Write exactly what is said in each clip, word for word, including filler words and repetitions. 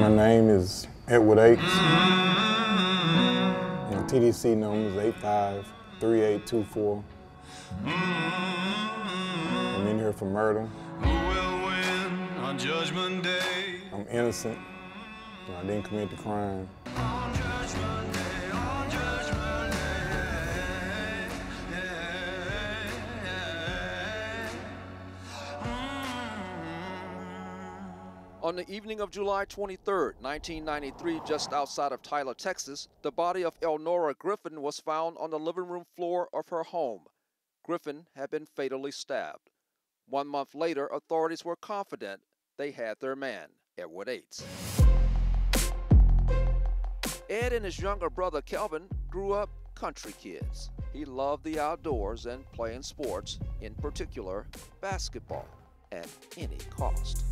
My name is Edward Ates. My T D C number is eight five three eight two four. I'm in here for murder. Who will win on Judgment Day? I'm innocent. I didn't commit the crime. On Judgment Day, on Judgment Day. Yeah, yeah, yeah. Mm. On the evening of July twenty-third, nineteen ninety-three, just outside of Tyler, Texas, the body of Elnora Griffin was found on the living room floor of her home. Griffin had been fatally stabbed. One month later, authorities were confident they had their man, Edward Ates. Ed and his younger brother Kelvin grew up country kids. He loved the outdoors and playing sports, in particular basketball, at any cost.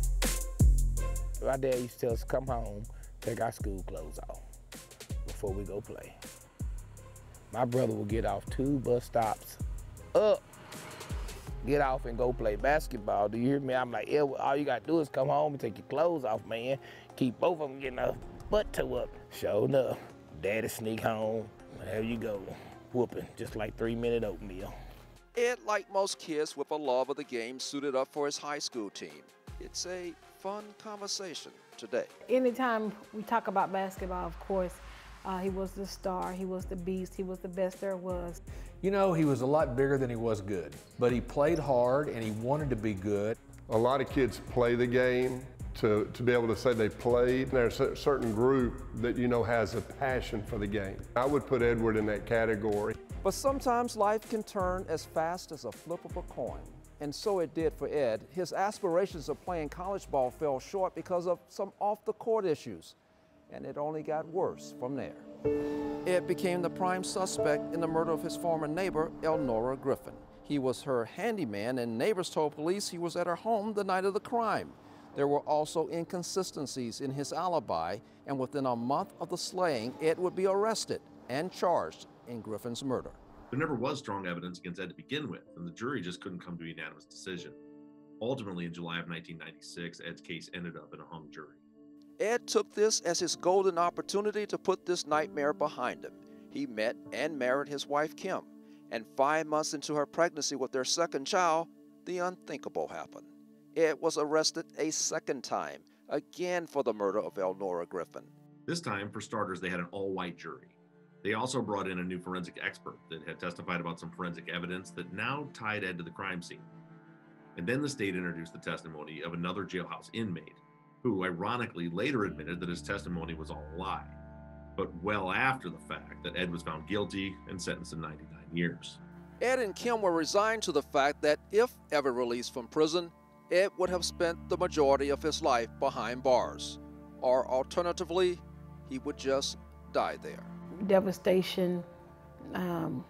My dad used to tell us to come home, take our school clothes off before we go play. My brother would get off two bus stops up, get off and go play basketball. Do you hear me? I'm like, yeah, all you gotta do is come home and take your clothes off, man. Keep both of them getting up. Butt toe up. Sure enough, daddy sneak home. There you go, whooping, just like three-minute oatmeal. Ed, like most kids with a love of the game, suited up for his high school team. It's a fun conversation today. Anytime we talk about basketball, of course, uh, he was the star, he was the beast, he was the best there was. You know, he was a lot bigger than he was good, but he played hard and he wanted to be good. A lot of kids play the game To, to be able to say they played. There's a certain group that you know has a passion for the game. I would put Edward in that category. But sometimes life can turn as fast as a flip of a coin, and so it did for Ed. His aspirations of playing college ball fell short because of some off-the-court issues, and it only got worse from there. Ed became the prime suspect in the murder of his former neighbor, Elnora Griffin. He was her handyman, and neighbors told police he was at her home the night of the crime. There were also inconsistencies in his alibi, and within a month of the slaying, Ed would be arrested and charged in Griffin's murder. There never was strong evidence against Ed to begin with, and the jury just couldn't come to a unanimous decision. Ultimately, in July of nineteen ninety-six, Ed's case ended up in a hung jury. Ed took this as his golden opportunity to put this nightmare behind him. He met and married his wife, Kim, and five months into her pregnancy with their second child, the unthinkable happened. Ed was arrested a second time, again for the murder of Elnora Griffin. This time, for starters, they had an all-white jury. They also brought in a new forensic expert that had testified about some forensic evidence that now tied Ed to the crime scene. And then the state introduced the testimony of another jailhouse inmate, who ironically later admitted that his testimony was all a lie, but well after the fact that Ed was found guilty and sentenced to ninety-nine years. Ed and Kim were resigned to the fact that if ever released from prison, Ed would have spent the majority of his life behind bars, or alternatively, he would just die there. Devastation, um,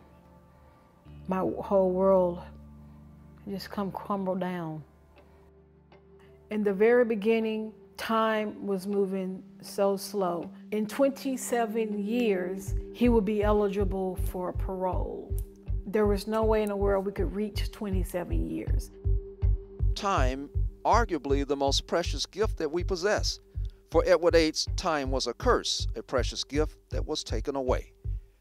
my whole world just come crumble down. In the very beginning, time was moving so slow. In twenty-seven years, he would be eligible for parole. There was no way in the world we could reach twenty-seven years. Time, arguably the most precious gift that we possess. For Edward Ates, time was a curse, a precious gift that was taken away.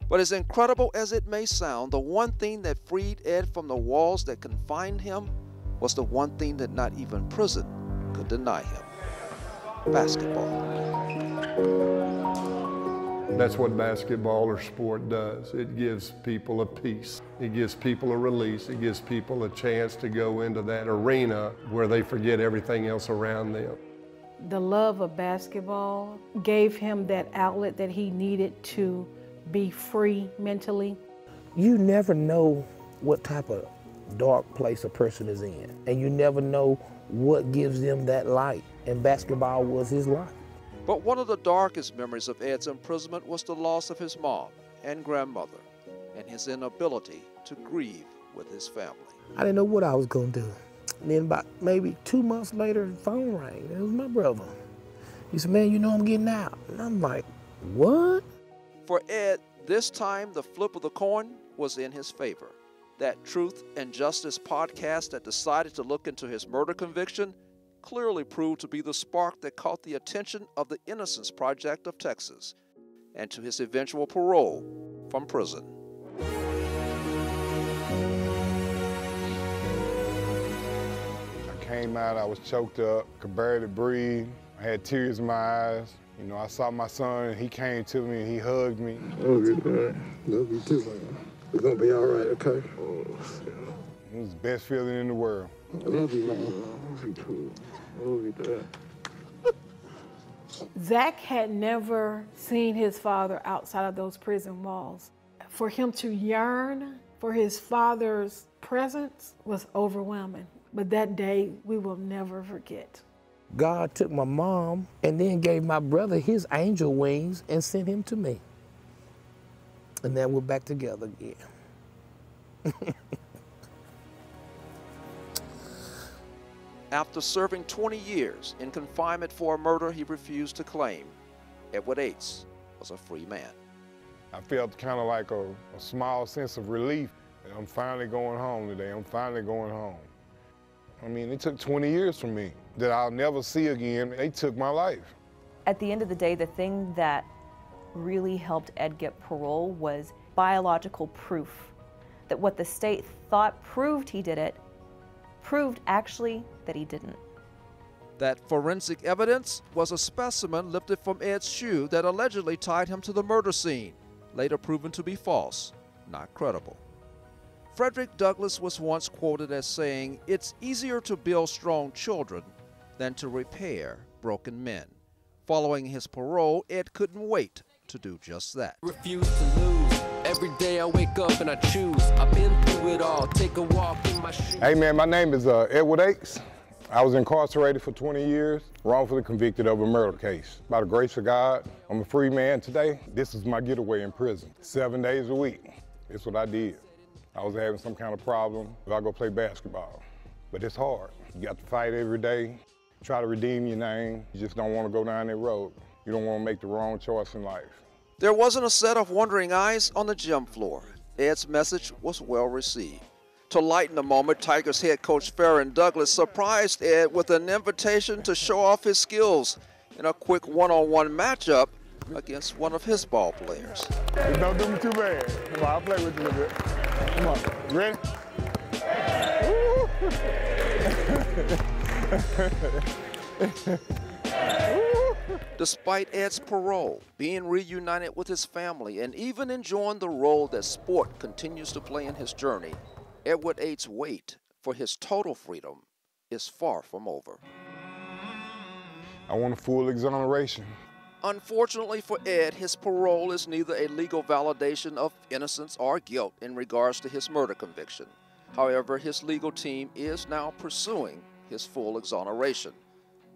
But as incredible as it may sound, the one thing that freed Ed from the walls that confined him was the one thing that not even prison could deny him: basketball. That's what basketball or sport does. It gives people a peace. It gives people a release. It gives people a chance to go into that arena where they forget everything else around them. The love of basketball gave him that outlet that he needed to be free mentally. You never know what type of dark place a person is in, and you never know what gives them that light, and basketball was his light. But one of the darkest memories of Ed's imprisonment was the loss of his mom and grandmother, and his inability to grieve with his family. I didn't know what I was gonna do. And then about maybe two months later, the phone rang. It was my brother. He said, man, you know I'm getting out. And I'm like, what? For Ed, this time the flip of the coin was in his favor. That Truth and Justice podcast that decided to look into his murder conviction clearly proved to be the spark that caught the attention of the Innocence Project of Texas and to his eventual parole from prison. I came out, I was choked up, could barely breathe. I had tears in my eyes. You know, I saw my son, he came to me and he hugged me. Love you, Dad. Love you too, man. We're gonna be all right, okay? Oh, yeah. It was the best feeling in the world. I love you, man. Love you too. Love you, Dad. Zach had never seen his father outside of those prison walls. For him to yearn for his father's presence was overwhelming. But that day, we will never forget. God took my mom and then gave my brother his angel wings and sent him to me. And then we're back together again. After serving twenty years in confinement for a murder he refused to claim, Edward Ates was a free man. I felt kind of like a, a small sense of relief. I'm finally going home today. I'm finally going home. I mean, it took twenty years from me that I'll never see again. They took my life. At the end of the day, the thing that really helped Ed get parole was biological proof that what the state thought proved he did it proved actually that he didn't. That forensic evidence was a specimen lifted from Ed's shoe that allegedly tied him to the murder scene, later proven to be false, not credible. Frederick Douglass was once quoted as saying, "It's easier to build strong children than to repair broken men." Following his parole, Ed couldn't wait to do just that. Refuse to lose. Every day I wake up and I choose. I've been through it all. Take a walk in my shoes. Hey man, my name is uh, Edward Aches. I was incarcerated for twenty years, wrongfully convicted of a murder case. By the grace of God, I'm a free man today. This is my getaway in prison. Seven days a week. That's what I did. I was having some kind of problem. I go play basketball, but it's hard. You got to fight every day, try to redeem your name. You just don't want to go down that road. You don't want to make the wrong choice in life. There wasn't a set of wondering eyes on the gym floor. Ed's message was well received. To lighten the moment, Tigers head coach Farron Douglas surprised Ed with an invitation to show off his skills in a quick one-on-one matchup against one of his ball players. Don't do me too bad. Come on, I'll play with you a bit. Come on, you ready? Woo! Despite Ed's parole, being reunited with his family, and even enjoying the role that sport continues to play in his journey, Edward Ates' wait for his total freedom is far from over. I want a full exoneration. Unfortunately for Ed, his parole is neither a legal validation of innocence or guilt in regards to his murder conviction. However, his legal team is now pursuing his full exoneration.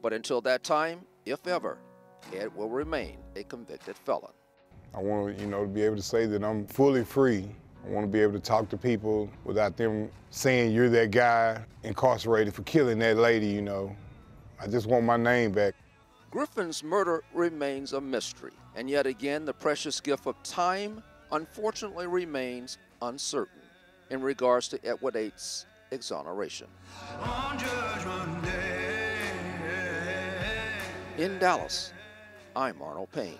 But until that time, if ever, Ed will remain a convicted felon. I want, you know, to be able to say that I'm fully free. I want to be able to talk to people without them saying you're that guy incarcerated for killing that lady, you know. I just want my name back. Griffin's murder remains a mystery, and yet again, the precious gift of time unfortunately remains uncertain in regards to Edward Ates' exoneration. On Judgment Day. In Dallas, I'm Arnold Payne.